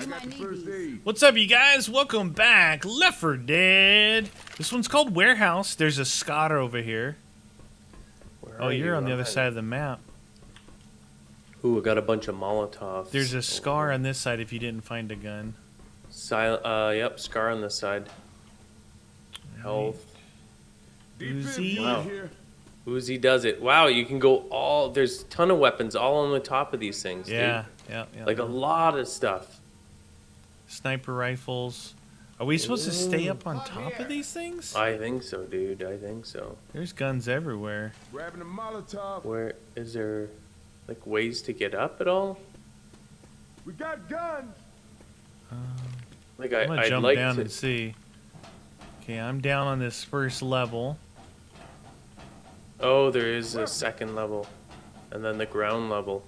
I got the first aid. What's up, you guys? Welcome back. Left for Dead. This one's called Warehouse. There's a Scott over here. Oh, you're on the other side of the map. Ooh, I got a bunch of Molotovs. There's a scar on this side if you didn't find a gun. Yep, scar on this side. Health. Uzi. Wow. Uzi does it. Wow, you can go all... There's a ton of weapons all on the top of these things, dude. Yeah. Like a lot of stuff. Sniper rifles. Are we supposed to stay up on top of these things? I think so, dude. I think so. There's guns everywhere. Grabbing a Molotov. Where is there... Like ways to get up at all? We got guns. Like I'm gonna jump down and see. Okay, I'm down on this first level. Oh, there is a second level, and then the ground level.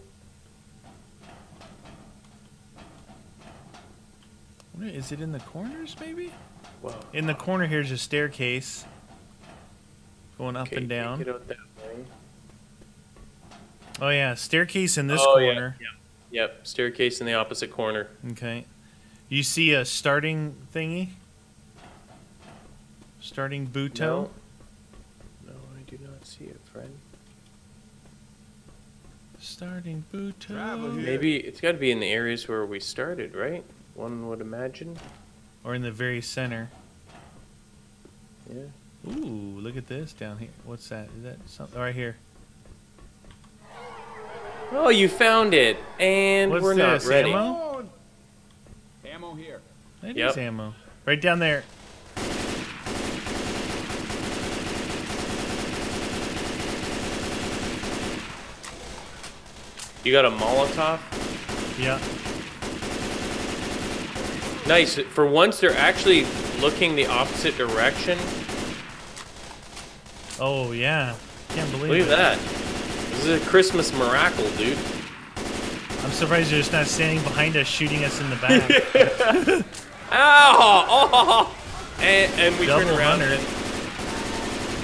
What is it in the corners, maybe? Whoa. In the corner here's a staircase going up and down. Get out that way. Oh yeah, staircase in this corner. Yeah, yeah. Yep, staircase in the opposite corner. Okay. You see a starting thingy? Starting Buto? No. No, I do not see it, friend. Starting Buto. Maybe it's got to be in the areas where we started, right? One would imagine. Or in the very center. Yeah. Ooh, look at this down here. What's that? Is that something? Right here. Oh, you found it, and we're not ready. Ammo? Ammo here. That is ammo. Right down there. You got a Molotov? Yeah. Nice. For once, they're actually looking the opposite direction. Oh, yeah. Can't believe it. Look at that. This is a Christmas miracle, dude. I'm surprised you're just not standing behind us shooting us in the back. Yeah. Ow! Oh! And we turn around and...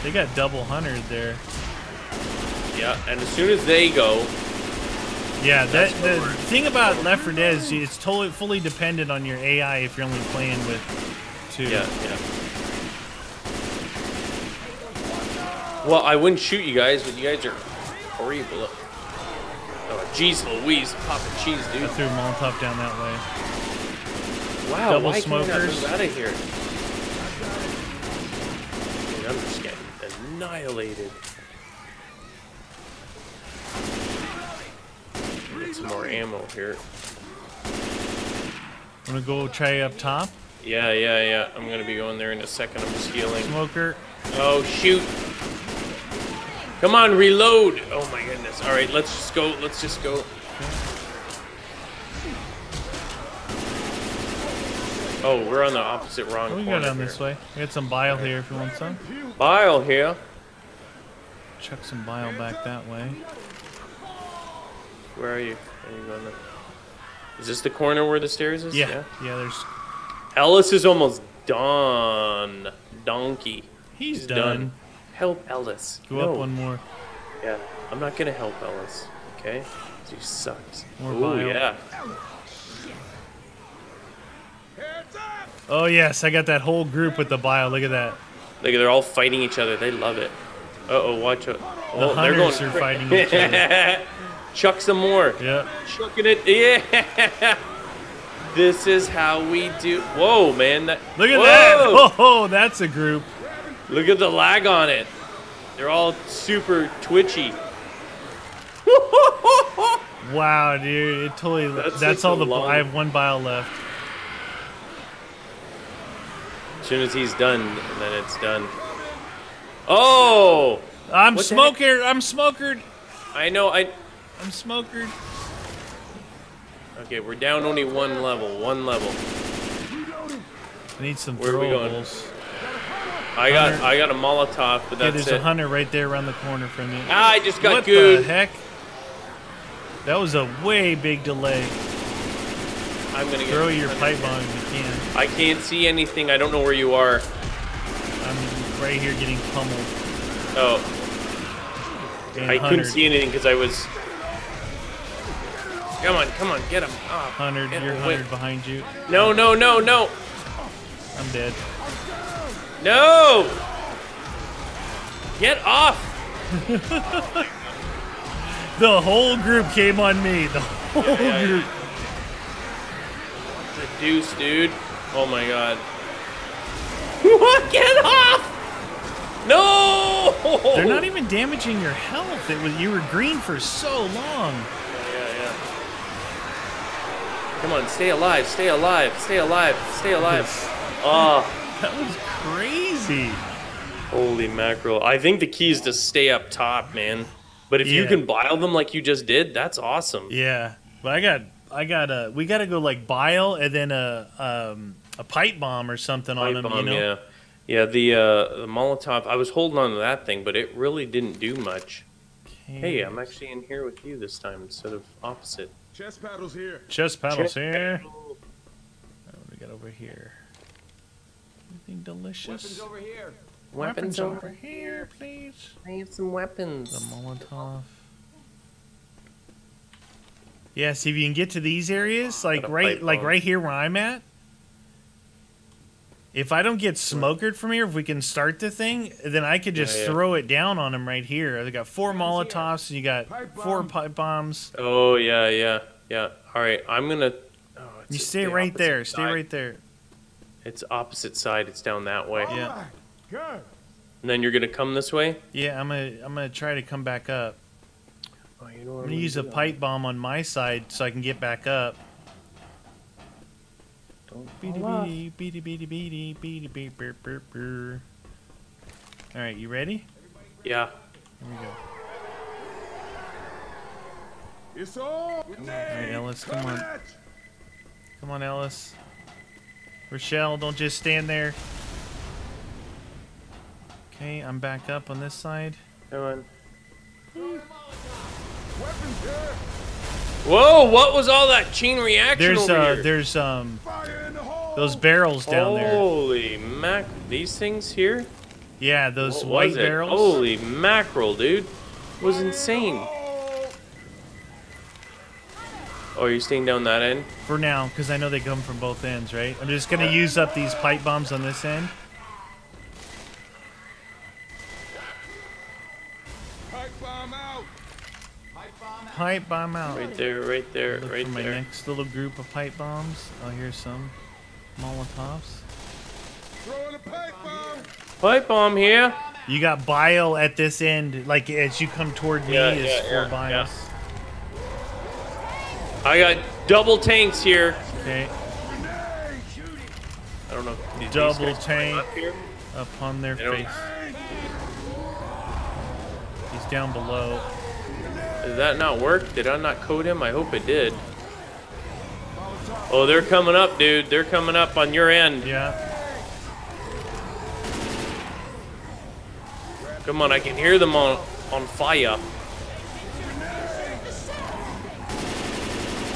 They got double huntered there. Yeah, and as soon as they go... Yeah, that the thing about Left 4 Dead is it's totally fully dependent on your AI if you're only playing with two. Yeah, yeah. Well, I wouldn't shoot you guys, but you guys are... Horrible. Oh, jeez Louise, popping cheese, dude. I threw Molotov down that way. Wow, double smokers. Out of here. Dude, I'm just getting annihilated. Get some more ammo here. I'm gonna go try up top. Yeah, yeah, yeah. I'm gonna be going there in a second. I'm just healing. Smoker. Oh shoot. Come on, reload! Oh my goodness. Alright, let's just go, let's just go. Oh, we're on the opposite wrong corner. We go down this way. We got some bile here if you want some. Bile here? Chuck some bile back that way. Where are you? Are you going there? Is this the corner where the stairs is? Yeah. Yeah, there's... Ellis is almost done. Donkey. He's done. Help Ellis. Go up one more. Yeah, I'm not gonna help Ellis. Okay, she sucks. Oh yeah. Oh yes, I got that whole group with the bile. Look at that. Look, they're all fighting each other. They love it. Oh, watch out. Oh, the hunters are fighting each other. Chuck some more. Yeah. Chucking it. Yeah. This is how we do. Whoa, man. Look at that. Oh, that's a group. Look at the lag on it. They're all super twitchy. Wow, dude. It totally... That's all the... I have one bile left. As soon as he's done, and then it's done. Oh! I'm smokered. I'm smokered. I know. I'm smokered. Okay, we're down only one level. One level. I need some throwables. Where are we going? I got a Molotov, but that's there's a hunter right there around the corner from you. Ah, I just got good. What the heck? That was a way big delay. I'm gonna throw your pipe bomb if you can. I can't see anything. I don't know where you are. I'm right here getting pummeled. Oh. I couldn't see anything because I was. Come on, come on, get him. Oh, 100, you're 100 behind you. No, no, no, no. I'm dead. No! Get off! The whole group came on me. The whole group. The deuce, dude. Oh my god. What? Get off! No! They're not even damaging your health. It was, you were green for so long. Yeah. Come on, stay alive, stay alive, stay alive, stay alive. Oh. That was crazy. Holy mackerel. I think the key is to stay up top, man. But if you can bile them like you just did, that's awesome. Yeah. But I got we got to go like bile and then a pipe bomb or something on them, you know? Yeah. Yeah, the Molotov, I was holding on to that thing, but it really didn't do much. Okay. Hey, I'm actually in here with you this time instead of opposite. Chest paddles here. Chest paddles here. Paddle. What do we got over here? Anything delicious? Weapons over here. Weapons over here, please. I have some weapons. The Molotov. Yeah, see if you can get to these areas, like right here where I'm at. If I don't get smokered from here, if we can start the thing, then I could just throw it down on them right here. They got 4 Molotovs, and you got 4 pipe bombs. Oh yeah, yeah, yeah. All right, I'm gonna. Oh, you stay right there. Stay right there. It's opposite side. It's down that way. Yeah. Good. And then you're gonna come this way? Yeah, I'm gonna try to come back up. Oh, you know what I'm gonna use a pipe bomb on my side so I can get back up. Don't beady. All right, you ready? Yeah. Here we go. It's all right, Ellis, come on. Come on, Ellis. Rochelle, don't just stand there. Okay, I'm back up on this side. Come on. Whoa! What was all that chain reaction over here? There's those barrels down there. Holy mac! These things here? Yeah, those white barrels. Holy mackerel, dude! It was insane. Oh, are you staying down that end? For now, because I know they come from both ends, right? I'm just gonna use up these pipe bombs on this end. Pipe bomb out. Right there, right there, right there. For my next little group of pipe bombs. Oh, here's some Molotovs. Throwing a pipe bomb. Pipe bomb here. You got bile at this end, like as you come toward me is 4 biles. Yeah. I got double tanks here. Okay. I don't know. If double tank up here? Upon their face. He's down below. Did that not work? Did I not code him? I hope it did. Oh, they're coming up, dude. They're coming up on your end. Yeah. Come on, I can hear them on fire.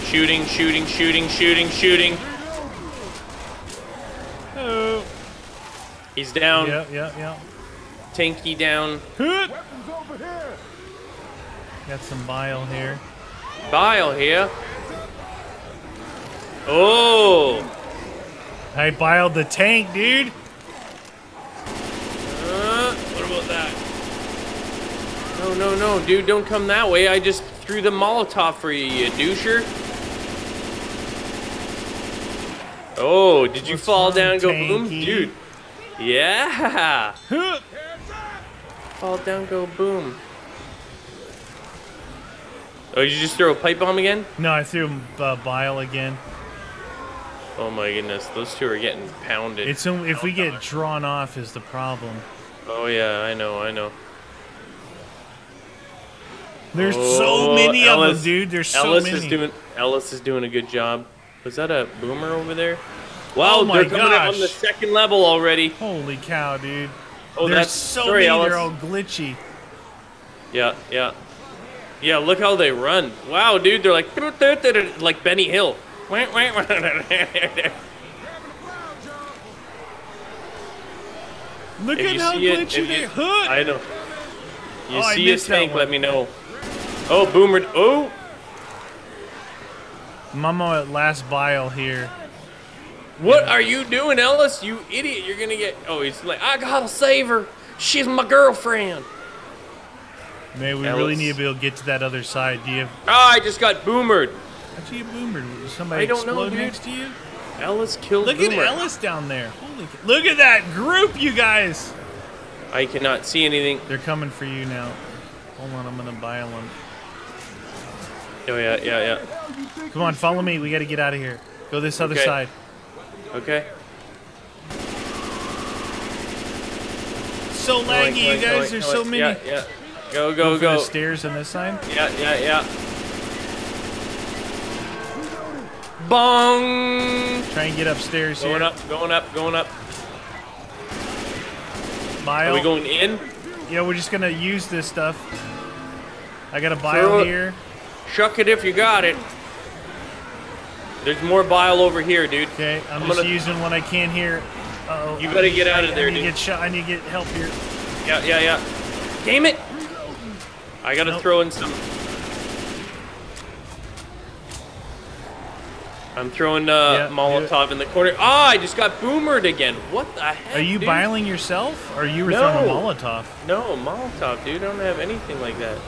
Shooting, shooting, shooting, shooting, shooting. Oh. He's down. Yeah, yeah, yeah. Tanky down. Got some bile here. Bile here. Oh! I biled the tank, dude. What about that? No, no, no, dude, don't come that way. I just threw the Molotov for you, you doucher. Oh, did you fall down and go boom, dude? Yeah. Fall down, go boom. Oh, you just throw a pipe bomb again? No, I threw bile again. Oh my goodness, those two are getting pounded. It's only, if we get drawn off is the problem. Oh yeah, I know, I know. There's so many of them, dude. There's so many. Ellis is doing a good job. Was that a boomer over there? Wow, oh my gosh. They're coming up on the second level already. Holy cow, dude. Oh, there's so many. They're all glitchy. Yeah, yeah. Yeah, look how they run. Wow, dude, they're like Benny Hill. Look at how glitchy they hook. I know. You see a tank, let me know. Oh, boomer. Oh. Momo at last bile here. What are you doing, Ellis? You idiot. You're gonna get... Oh, he's like, I gotta save her. She's my girlfriend. Man, we really need to be able to get to that other side. Do you have... Ah, I just got boomered. How'd you get boomered? Did somebody explode next to you? Ellis killed Boomer. Look at Ellis down there. Holy... Look at that group, you guys. I cannot see anything. They're coming for you now. Hold on, I'm gonna bile them. Oh, yeah, yeah, yeah. Come on, follow me. We gotta get out of here. Go this other side. Okay. So laggy, you guys. There's so many. Yeah, yeah. Go, go, go. The stairs on this side. Yeah, yeah, yeah. Bong. Try and get upstairs here. Going up, going up, going up. Bile. Are we going in? Yeah, we're just gonna use this stuff. I got a bile here. Shuck it if you got it. There's more bile over here, dude. Okay, I'm just using what I can here. Uh-oh. You gotta get out of there, dude. I need to get help here. Yeah, yeah, yeah. Damn it! I gotta throw in some... I'm throwing Molotov in the corner. Ah, I just got boomered again. What the heck, Are you dude? Biling yourself? Or you were throwing a Molotov? No, Molotov, dude. I don't have anything like that.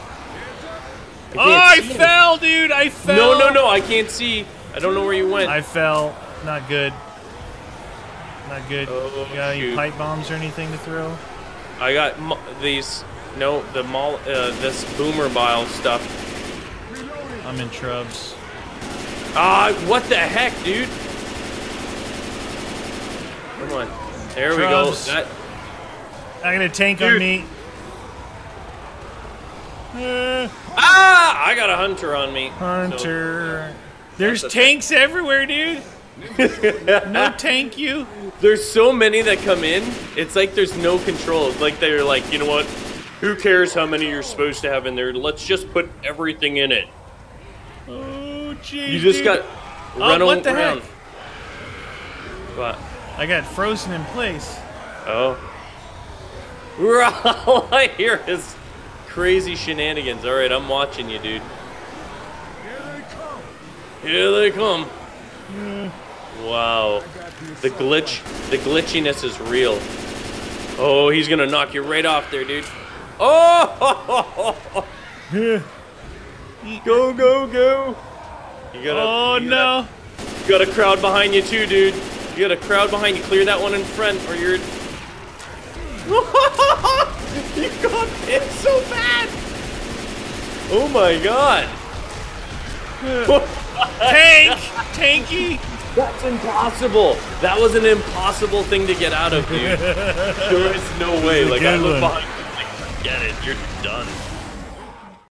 I I fell, dude! I fell! No, no, no, I can't see. I don't know where you went. I fell. Not good. Not good. Oh, you got any pipe bombs or anything to throw? I got these. No, the this boomer bile stuff. I'm in trubs. Ah, what the heck, dude? Come on. There we go. That... I'm gonna tank on me. Ah! I got a hunter on me. Hunter. So, there's tanks everywhere, dude. No tank you. There's so many that come in. It's like there's no control. It's like they're like, you know what? Who cares how many you're supposed to have in there? Let's just put everything in it. Oh, jeez. You just got run around. What the heck? What? I got frozen in place. Oh. All I hear is crazy shenanigans. All right, I'm watching you, dude. Here they come. Yeah. Wow. The glitch, the glitchiness is real. Oh, he's gonna knock you right off there, dude. Oh! Yeah. Go, go, go. You gotta, oh, you gotta, no. You got a crowd behind you too, dude. You got a crowd behind you. Clear that one in front or you're... You got hit so bad. Oh my God. Tank! Tanky! That's impossible! That was an impossible thing to get out of, dude. There is no way. Like, I look behind you, like, forget it. You're done.